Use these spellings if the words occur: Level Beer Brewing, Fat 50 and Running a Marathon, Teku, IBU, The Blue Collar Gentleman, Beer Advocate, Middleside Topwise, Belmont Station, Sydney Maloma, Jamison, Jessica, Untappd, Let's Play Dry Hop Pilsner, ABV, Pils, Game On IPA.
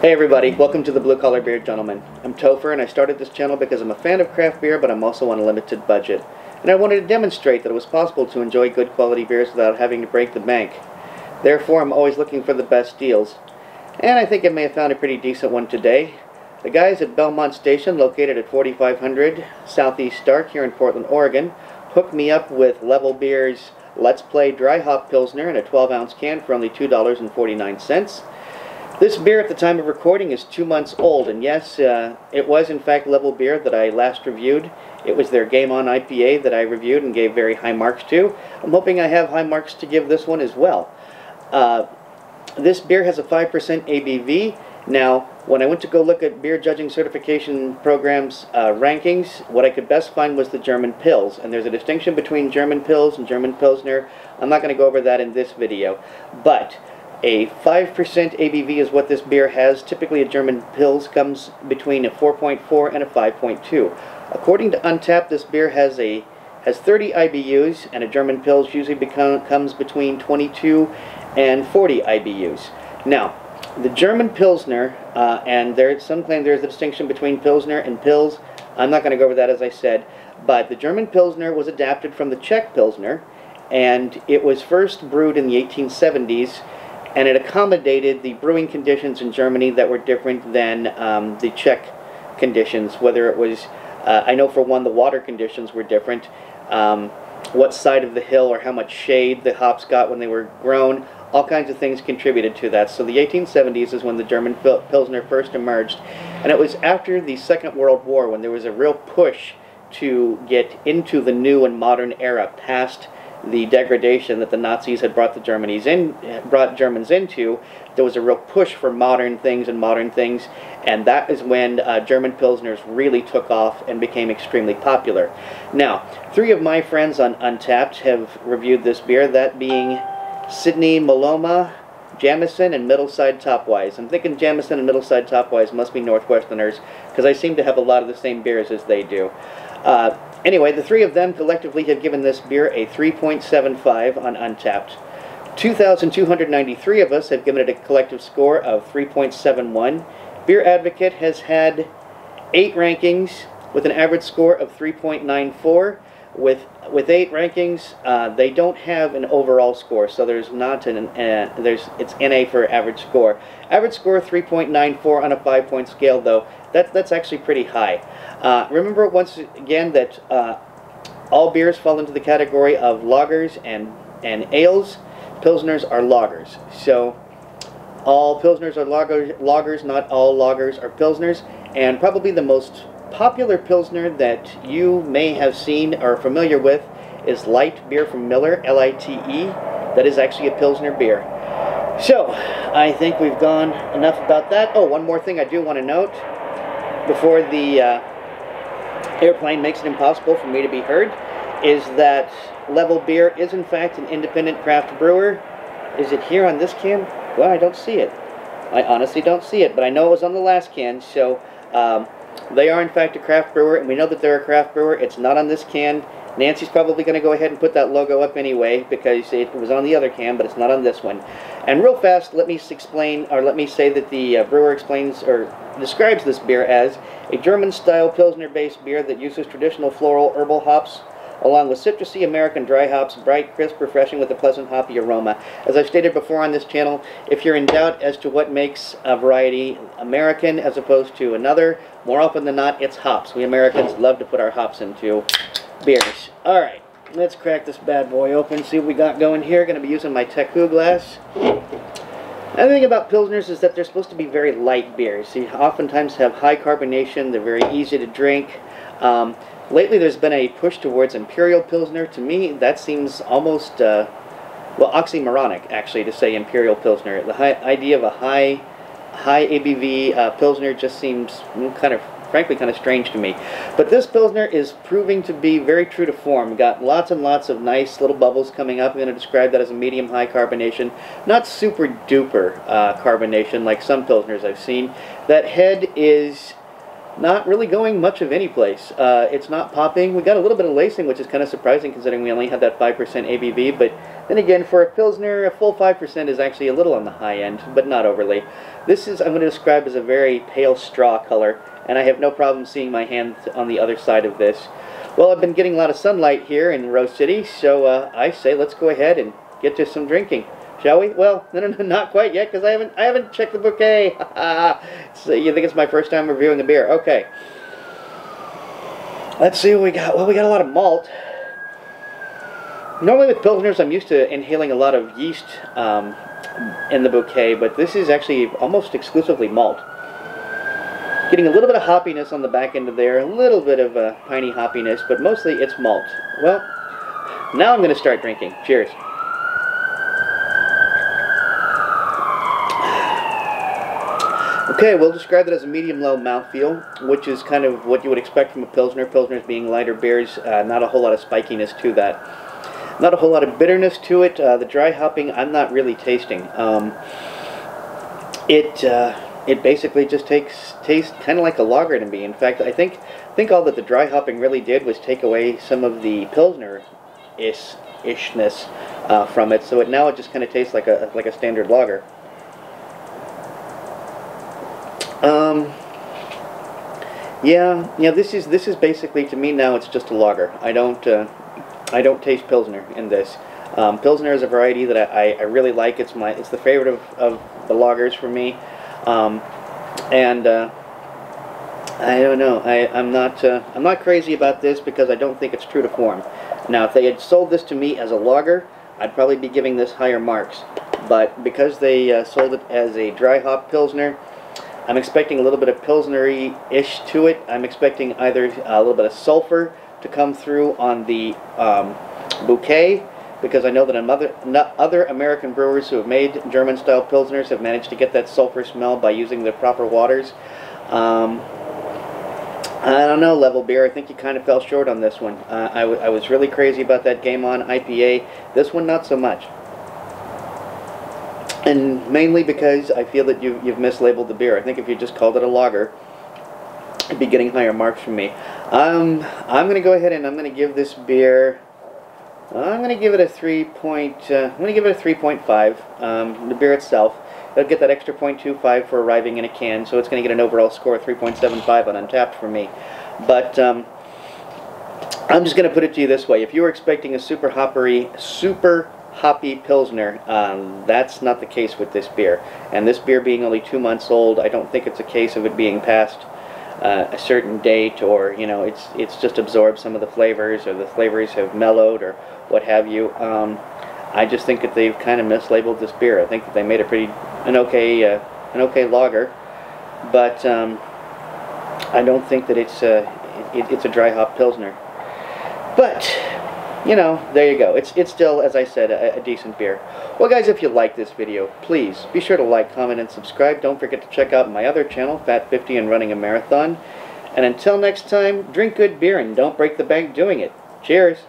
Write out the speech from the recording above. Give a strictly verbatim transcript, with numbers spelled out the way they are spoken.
Hey everybody, welcome to the Blue Collar Beer Gentleman. I'm Topher and I started this channel because I'm a fan of craft beer, but I'm also on a limited budget. And I wanted to demonstrate that it was possible to enjoy good quality beers without having to break the bank. Therefore, I'm always looking for the best deals. And I think I may have found a pretty decent one today. The guys at Belmont Station, located at forty-five hundred Southeast Stark here in Portland, Oregon, hooked me up with Level Beer's Let's Play Dry Hop Pilsner in a twelve ounce can for only two dollars and forty-nine cents. This beer at the time of recording is two months old, and yes, uh, it was in fact Level Beer that I last reviewed. It was their Game On I P A that I reviewed and gave very high marks to. I'm hoping I have high marks to give this one as well. Uh, this beer has a five percent A B V. Now, when I went to go look at beer judging certification programs uh, rankings, what I could best find was the German Pils, and there's a distinction between German Pils and German Pilsner. I'm not going to go over that in this video, but a five percent A B V is what this beer has. Typically a German Pils comes between a four point four and a five point two. According to Untappd, this beer has a has thirty I B Us, and a German Pils usually become, comes between twenty-two and forty I B Us. Now, the German Pilsner, uh, and there some claim there's a distinction between Pilsner and Pils. I'm not going to go over that, as I said, but the German Pilsner was adapted from the Czech Pilsner, and it was first brewed in the eighteen seventies. And it accommodated the brewing conditions in Germany that were different than um, the Czech conditions. Whether it was, uh, I know for one, the water conditions were different. Um, what side of the hill or how much shade the hops got when they were grown. All kinds of things contributed to that. So the eighteen seventies is when the German Pil- Pilsner first emerged. And it was after the Second World War when there was a real push to get into the new and modern era past the degradation that the Nazis had brought the Germans in, brought Germans into. There was a real push for modern things and modern things, and that is when uh, German Pilsners really took off and became extremely popular. Now, three of my friends on Untappd have reviewed this beer, that being Sydney Maloma, Jamison, and Middleside Topwise. I'm thinking Jamison and Middleside Topwise must be Northwesterners, because I seem to have a lot of the same beers as they do. Uh, Anyway, the three of them collectively have given this beer a three point seven five on Untappd. two thousand two hundred ninety-three of us have given it a collective score of three point seven one. Beer Advocate has had eight rankings with an average score of three point nine four. With with eight rankings, uh, they don't have an overall score, so there's not an uh, there's it's N A for average score. Average score three point nine four on a five-point scale, though. That's that's actually pretty high. Uh, remember once again that uh, all beers fall into the category of lagers and and ales. Pilsners are lagers, so all pilsners are lager, lagers. Not all lagers are pilsners, and probably the most popular pilsner that you may have seen or are familiar with is light beer from Miller, L I T E. That is actually a pilsner beer. So, I think we've gone enough about that. Oh, one more thing I do want to note before the uh, airplane makes it impossible for me to be heard is that Level Beer is in fact an independent craft brewer. Is it here on this can? Well, I don't see it. I honestly don't see it, but I know it was on the last can, so um, they are in fact a craft brewer, and we know that they're a craft brewer. It's not on this can. Nancy's probably going to go ahead and put that logo up anyway, because it was on the other can, but it's not on this one. And real fast, let me explain, or let me say that the uh, brewer explains, or describes this beer as a German-style Pilsner-based beer that uses traditional floral herbal hops, along with citrusy American dry hops, bright, crisp, refreshing with a pleasant hoppy aroma. As I've stated before on this channel, if you're in doubt as to what makes a variety American as opposed to another, more often than not, it's hops. We Americans love to put our hops into beers. All right, let's crack this bad boy open, see what we got going here. Going to be using my Teku glass. Another thing about Pilsners is that they're supposed to be very light beers. They oftentimes have high carbonation. They're very easy to drink. Um, Lately, there's been a push towards Imperial Pilsner. To me, that seems almost, uh, well, oxymoronic, actually, to say Imperial Pilsner. The high, idea of a high high A B V uh, Pilsner just seems kind of, frankly, kind of strange to me. But this Pilsner is proving to be very true to form. Got lots and lots of nice little bubbles coming up. I'm going to describe that as a medium-high carbonation. Not super-duper uh, carbonation like some Pilsners I've seen. That head is not really going much of any place. Uh, it's not popping. We got a little bit of lacing, which is kind of surprising considering we only had that five percent A B V, but then again, for a Pilsner, a full five percent is actually a little on the high end, but not overly. This is, I'm going to describe as a very pale straw color, and I have no problem seeing my hand on the other side of this. Well, I've been getting a lot of sunlight here in Rose City, so uh, I say let's go ahead and get to some drinking. Shall we? Well, no, no, no, not quite yet, because I haven't, I haven't checked the bouquet. So you think it's my first time reviewing a beer? Okay. Let's see what we got. Well, we got a lot of malt. Normally with Pilsners, I'm used to inhaling a lot of yeast um, in the bouquet, but this is actually almost exclusively malt. Getting a little bit of hoppiness on the back end of there, a little bit of uh, piney hoppiness, but mostly it's malt. Well, now I'm going to start drinking. Cheers. Okay, we'll describe that as a medium-low mouthfeel, which is kind of what you would expect from a Pilsner. Pilsners being lighter beers, uh, not a whole lot of spikiness to that. Not a whole lot of bitterness to it. Uh, the dry hopping, I'm not really tasting. Um, it uh, it basically just takes tastes kind of like a lager to me. In fact, I think, I think all that the dry hopping really did was take away some of the Pilsner-ish-ishness uh, from it, so it, now it just kind of tastes like a, like a standard lager. Um, yeah, yeah, this is, this is basically, to me now, it's just a lager. I don't, uh, I don't taste Pilsner in this. Um, Pilsner is a variety that I, I, I really like. It's my, it's the favorite of, of the lagers for me. Um, and, uh, I don't know, I, I'm not, uh, I'm not crazy about this because I don't think it's true to form. Now, if they had sold this to me as a lager, I'd probably be giving this higher marks. But because they uh, sold it as a dry hop Pilsner, I'm expecting a little bit of Pilsner-ish to it. I'm expecting either a little bit of sulfur to come through on the um, bouquet, because I know that another, other American brewers who have made German-style Pilsners have managed to get that sulfur smell by using the proper waters. Um, I don't know, Level Beer, I think you kind of fell short on this one. Uh, I, w I was really crazy about that Game On I P A. This one, not so much. And mainly because I feel that you've, you've mislabeled the beer. I think if you just called it a lager, it'd be getting higher marks from me. Um, I'm going to go ahead and I'm going to give this beer, I'm going to give it a three point, uh, I'm going to give it a three point five, um, the beer itself. It'll get that extra point two five for arriving in a can, so it's going to get an overall score of three point seven five on Untappd for me. But, um, I'm just going to put it to you this way. If you were expecting a super hoppery, super hoppy Pilsner, um, that's not the case with this beer. And this beer being only two months old, I don't think it's a case of it being past uh, a certain date, or, you know, it's it's just absorbed some of the flavors, or the flavors have mellowed, or what have you. Um, I just think that they've kind of mislabeled this beer. I think that they made a pretty, an okay, uh, an okay lager, but um, I don't think that it's a, it, it's a dry hop Pilsner. But you know, there you go. It's it's still, as I said, a, a decent beer. Well, guys, if you like this video, please be sure to like, comment, and subscribe. Don't forget to check out my other channel, Fat fifty and Running a Marathon. And until next time, drink good beer and don't break the bank doing it. Cheers!